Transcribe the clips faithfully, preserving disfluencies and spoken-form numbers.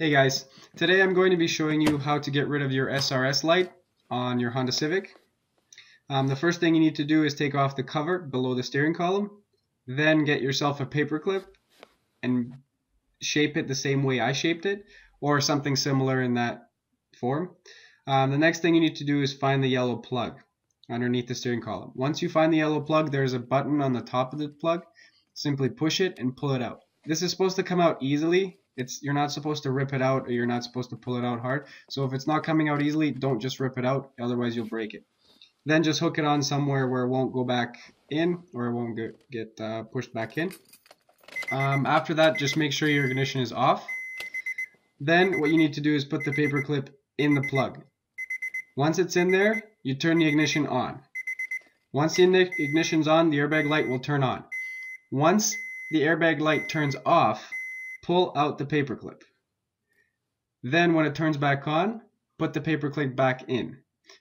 Hey guys, today I'm going to be showing you how to get rid of your S R S light on your Honda Civic. Um, the first thing you need to do is take off the cover below the steering column, then get yourself a paper clip and shape it the same way I shaped it or something similar in that form. Um, the next thing you need to do is find the yellow plug underneath the steering column. Once you find the yellow plug, there's a button on the top of the plug. Simply push it and pull it out. This is supposed to come out easily. It's, you're not supposed to rip it out, or you're not supposed to pull it out hard. So if it's not coming out easily, don't just rip it out, otherwise you'll break it. Then just hook it on somewhere where it won't go back in, or it won't get, get uh, pushed back in. Um, after that, just make sure your ignition is off. Then what you need to do is put the paper clip in the plug. Once it's in there, you turn the ignition on. Once the ignition's on, the airbag light will turn on. Once the airbag light turns off, pull out the paperclip. Then when it turns back on, put the paperclip back in.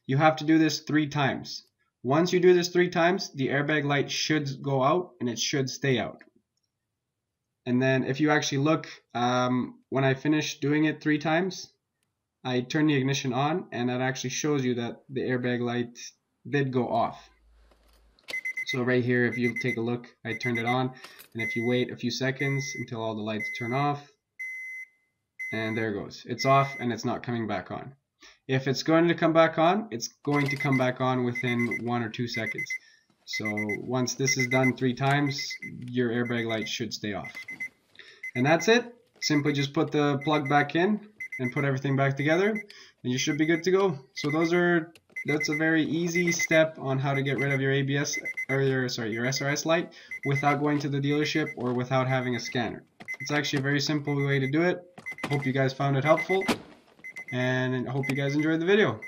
You have to do this three times. Once you do this three times, the airbag light should go out and it should stay out. And then if you actually look, um, when I finish doing it three times, I turn the ignition on and that actually shows you that the airbag light did go off. So right here, if you take a look, I turned it on, and if you wait a few seconds until all the lights turn off, and there it goes. It's off and it's not coming back on. If it's going to come back on, it's going to come back on within one or two seconds. So once this is done three times, your airbag light should stay off. And that's it. Simply just put the plug back in and put everything back together, and you should be good to go. So those are That's a very easy step on how to get rid of your A B S or your, sorry, your S R S light without going to the dealership or without having a scanner. It's actually a very simple way to do it. Hope you guys found it helpful, and I hope you guys enjoyed the video.